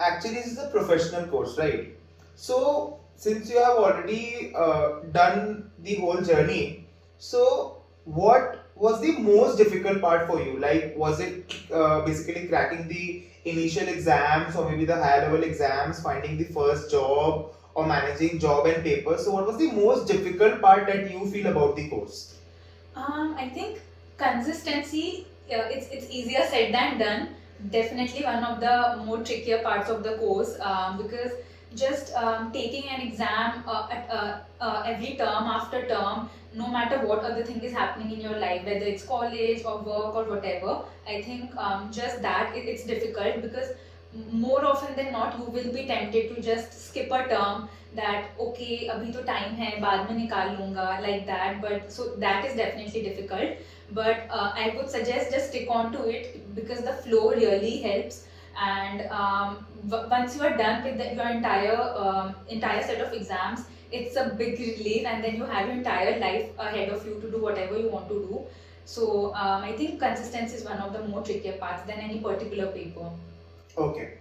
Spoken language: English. Actually, this is a professional course, right? So since you have already done the whole journey, so what was the most difficult part for you? Like, was it basically cracking the initial exams, or maybe the higher level exams, finding the first job, or managing job and paper? So what was the most difficult part that you feel about the course? I think consistency. It's easier said than done. Definitely one of the more trickier parts of the course, because just taking an exam every term after term, no matter what other thing is happening in your life, whether it's college or work or whatever, I think just that it's difficult, because more often than not you will be tempted to just skip a term, that okay, abhi to time hai, baad mein nikal lunga, like that. But so that is definitely difficult, but I would suggest just stick on to it, because the flow really helps. And once you are done with your entire set of exams, it's a big relief, and then you have your entire life ahead of you to do whatever you want to do. So I think consistency is one of the more trickier parts than any particular paper. Okay.